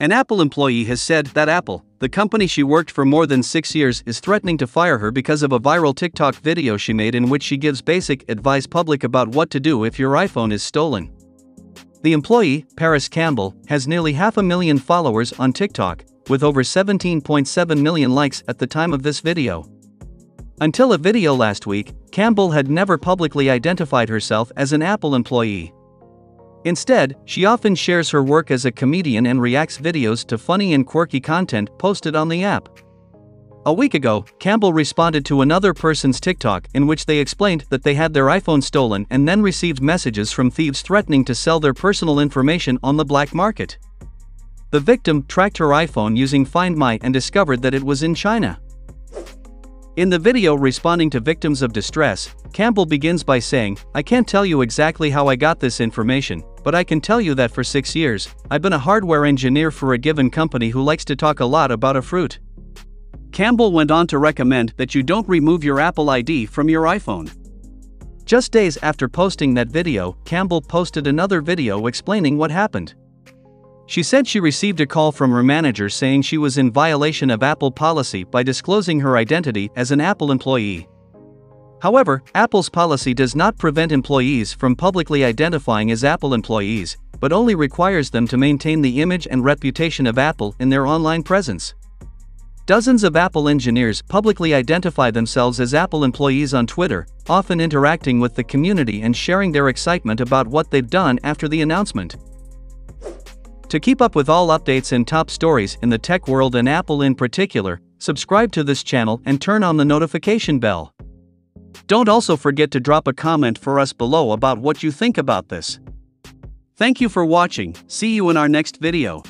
An Apple employee has said that Apple, the company she worked for more than 6 years, is threatening to fire her because of a viral TikTok video she made in which she gives basic advice public about what to do if your iPhone is stolen. The employee, Paris Campbell, has nearly 500,000 followers on TikTok, with over 17.7 million likes at the time of this video. Until a video last week, Campbell had never publicly identified herself as an Apple employee. Instead, she often shares her work as a comedian and reacts videos to funny and quirky content posted on the app. A week ago, Campbell responded to another person's TikTok in which they explained that they had their iPhone stolen and then received messages from thieves threatening to sell their personal information on the black market. The victim tracked her iPhone using Find My and discovered that it was in China. In the video responding to victims of distress, Campbell begins by saying, "I can't tell you exactly how I got this information, but I can tell you that for 6 years, I've been a hardware engineer for a given company who likes to talk a lot about a fruit." Campbell went on to recommend that you don't remove your Apple ID from your iPhone. Just days after posting that video, Campbell posted another video explaining what happened. She said she received a call from her manager saying she was in violation of Apple policy by disclosing her identity as an Apple employee. However, Apple's policy does not prevent employees from publicly identifying as Apple employees, but only requires them to maintain the image and reputation of Apple in their online presence. Dozens of Apple engineers publicly identify themselves as Apple employees on Twitter, often interacting with the community and sharing their excitement about what they've done after the announcement. To keep up with all updates and top stories in the tech world and Apple in particular, subscribe to this channel and turn on the notification bell. Don't also forget to drop a comment for us below about what you think about this. Thank you for watching. See you in our next video.